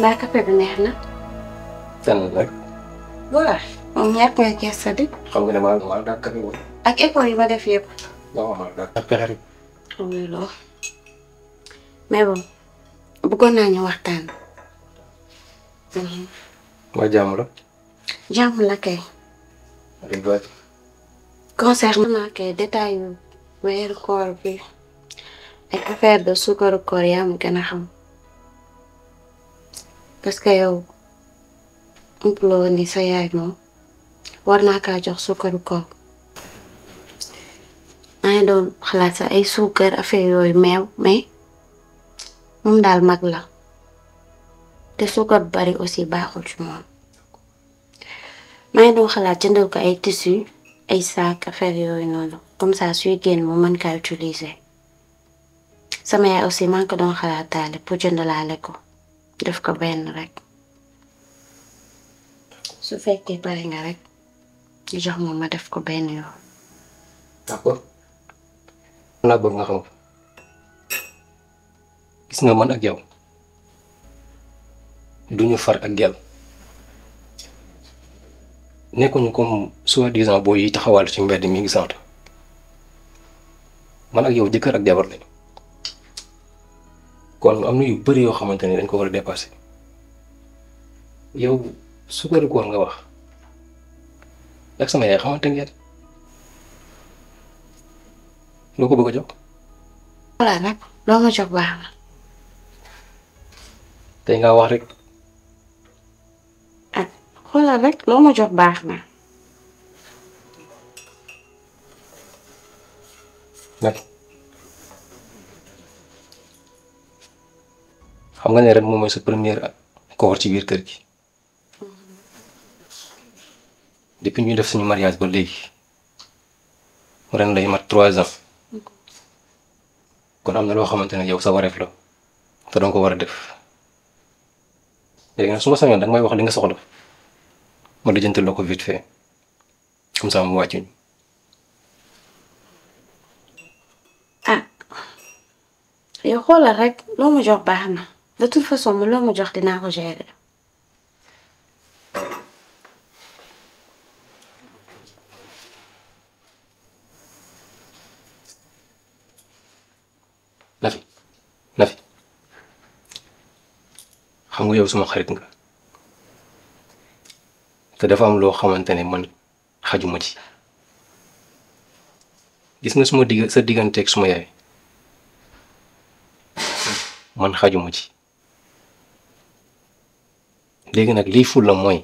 معك بابنا هنا؟ استنى لك. واه، ومعك وياك يا صديق؟ خلونا معك داك كبير. أك إيه بوري بدأ فيه؟ لا معك داك كبير. والله. ما بقول. بقولنا عن وقتان. ما جامله؟ جامله كي. ريبات. كونسيرنا كي ديتاي وير كوربي. الكافيه بالسكر الكوريا ممكن أحم. parce que yow umpuloo ni sa yaay moom war naa kaa jox suukaru koor maa ngi doon xalaat sa ay suukar affaire yooyu meew mais moom daal mag la te suukar bu bari aussi baaxul ci moom maa ngi doon xalaat jëndal ko ay tissu ay sac affaire yooyu noonu comme ça suy génn mu mën kaa utiliser sama yaay aussi maa ngi ko doon xalaataale pour jëndalaale ko def ko benn rek su fekkee pare nga rek jox ma ma def ko benn yoon. d'accord naa bëgg nga xam gis nga man ak yow duñu far ak gel nekkuñu comme soi-disant boo yi taxawal ci mbedd mi ngi sant man ak yow jëkkër ak jabar lañu. kon am na yu bëri yoo xamante ne dañ ko war a dépassé yow suukaru koor nga wax ak sama yaay xamante ngeen loo ko bëgg a jox. voilà nag loo ma jox baax na. tey nga wax rek. ak xoolal rek loo ma jox baax na. nag. xam nga ne ren moom mooy sa première koor ci biir kër gi depuis ñu def suñu mariage ba léegi ren lay mat 3 ans kon am na loo xamante ne yow sa wareef la te danga ko war a def léegi nag su ma sañoon danga may wax li nga soxla ma lijjanti loo ko vite fait comme ça mu wàccuñu. ah yow xoolal rek loo ma jox baax na. de toute façon mu loo ma jox dinaa ko gérer. Nafi Nafi xam nga yow suma xarit nga te dafa am loo xamante ne man xajuma ci gis nga suma sa digganteeg suma yaay man xajuma ci. léegi nag lii ful la mooy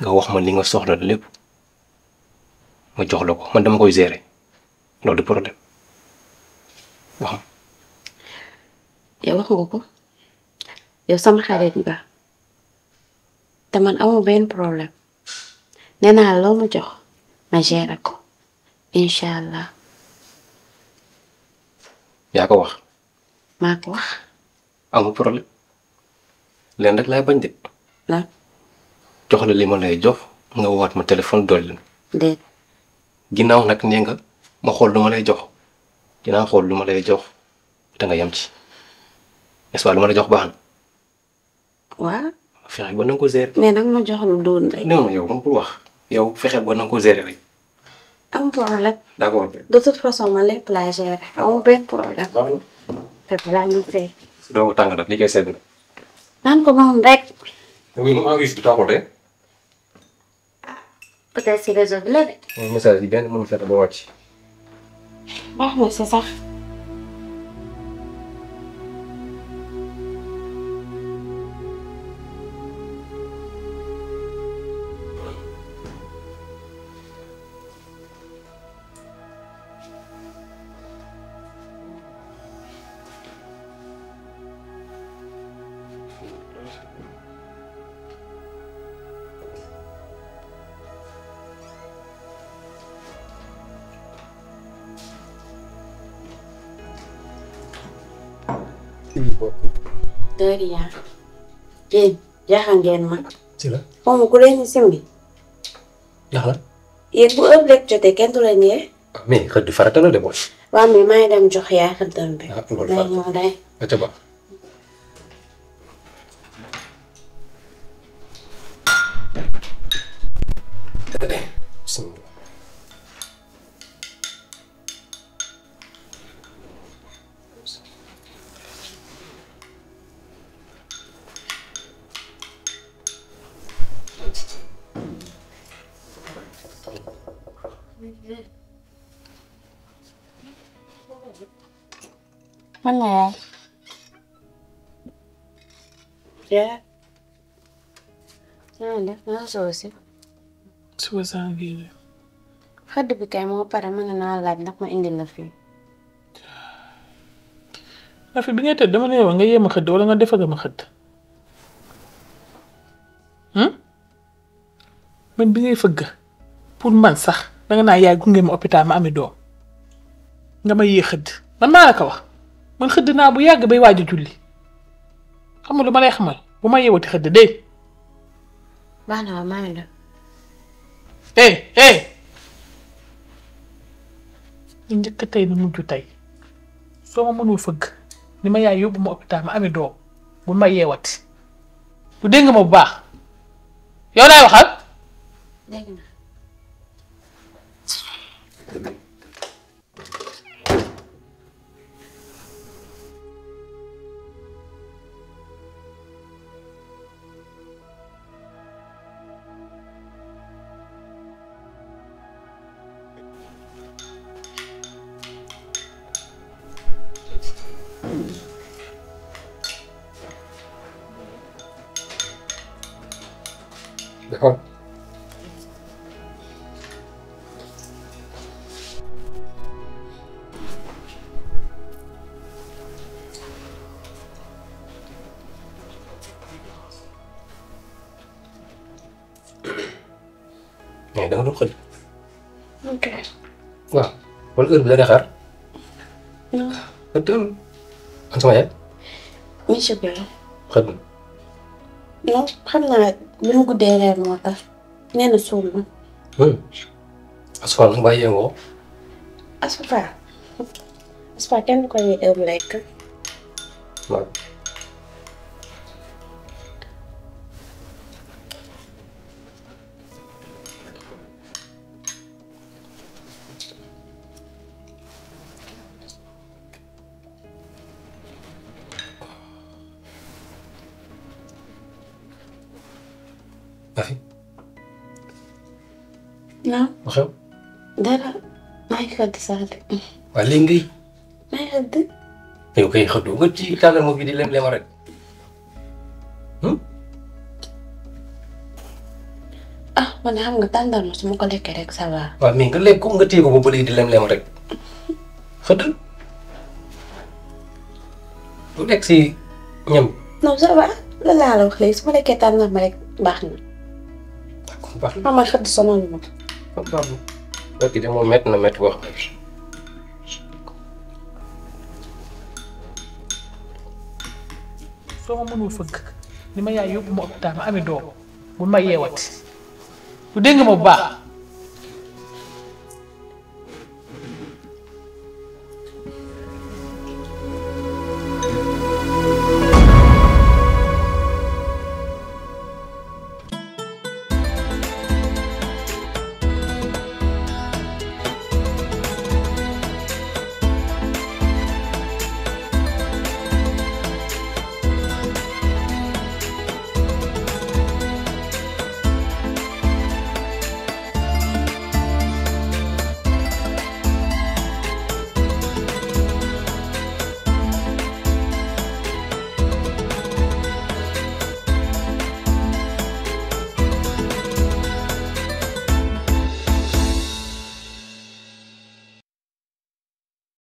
nga wax ma li nga soxla lépp ma jox la ko man dama koy gérer loolu du problème wax ma. yow wax nga ko yow sama xarit nga te man amoo benn problème nee naa loo ma jox ma gérer ko incha allah. yaa ko wax. maa ko wax. amul problème. leen rek laay bañ de. lan. jox la li ma lay jox nga woowaat ma téléphone dolli na. déet. ginnaaw nag nee nga ma xool lu ma lay jox dinaa xool lu ma lay jox te nga yem ci n'est-ce pas lu ma la jox baax na. waaw. fexe ba na nga ko gérer. mais nag ma jox lu doon rek. non yow moom pour wax. yow fexe ba na nga ko gérer rek. am problème. d'accord. de toute façon ma lépp laa gérer. amul benn problème. waaw. c'est vrai ñu fay. doo tàng nag li koy sedd na. naan ko moom rek. oui moom en du temps peut-être si réseau bi la de. message yi benn moom fexe ba wàcc. baax na c'est ça. Doriya. Jeen jaaxal ngeen ma. si la. moom ku leen simbi. jaaxal. yéen bu ëpp lekk jotee kenn du la ñëwee. mais xëy na farata la de bon. waaw mais maa ngi dem jox yaa xëy na bi. ah loolu farata la day ñëw day. Hello. Yeah. Xëdd bi kay moo pare mën naa laaj ndax ma indi la fii. Afi bi nga tëdd dama ne nga yéem a xëdd wala nga defal ma xëdd. Man bi ngay fëgg pour man sax danga naa yaay gunge ma hôpital ma ami doom nga ma yee xëdd man maa la ko wax man xëdd naa bu yàgg bay waaj a julli xam nga lu ma lay xamal bu ma yeewati xëdd dee. baax na waaw maa ngi dem. njëkk tey nu mujj tey soo ma mënul fëgg ni ma yaay yóbbu ma hôpital ma amee doom bu ma yeewati bu dégg nga ma bu baax yow laay waxal. dégg na. Heure bi la xaar. non. xëddul. an sama yaay. monsieur Bello. xëddul. non xam naa bi mu guddee reer moo tax. nee na suul na. Asfaw nga bàyyi yëngoo. Asfaw kenn ko ñuy ëpp lekk. waaw. waaw léegi ngay. maa ngi xëdd. yow kay xëddoo nga ci tàllama bi di lem-lem rek. ah man xam nga tàndarma su ma ko lekkee rek ça va. waaw mais nga lekk ko nga téye ko ba léegi di lem-lem rek xëddal du lekk si ñam. non ça va la laa la wax léegi su ma lekkee tàndarma rek baax na. d'accord baax na. ma xëdd sonal ma. ok de moom métti na métti wax. soo ma mënul fëgg ni ma yaay yóbbu ma hôpital ma amee doom bu ma yeewati bu dégg ma bu baax.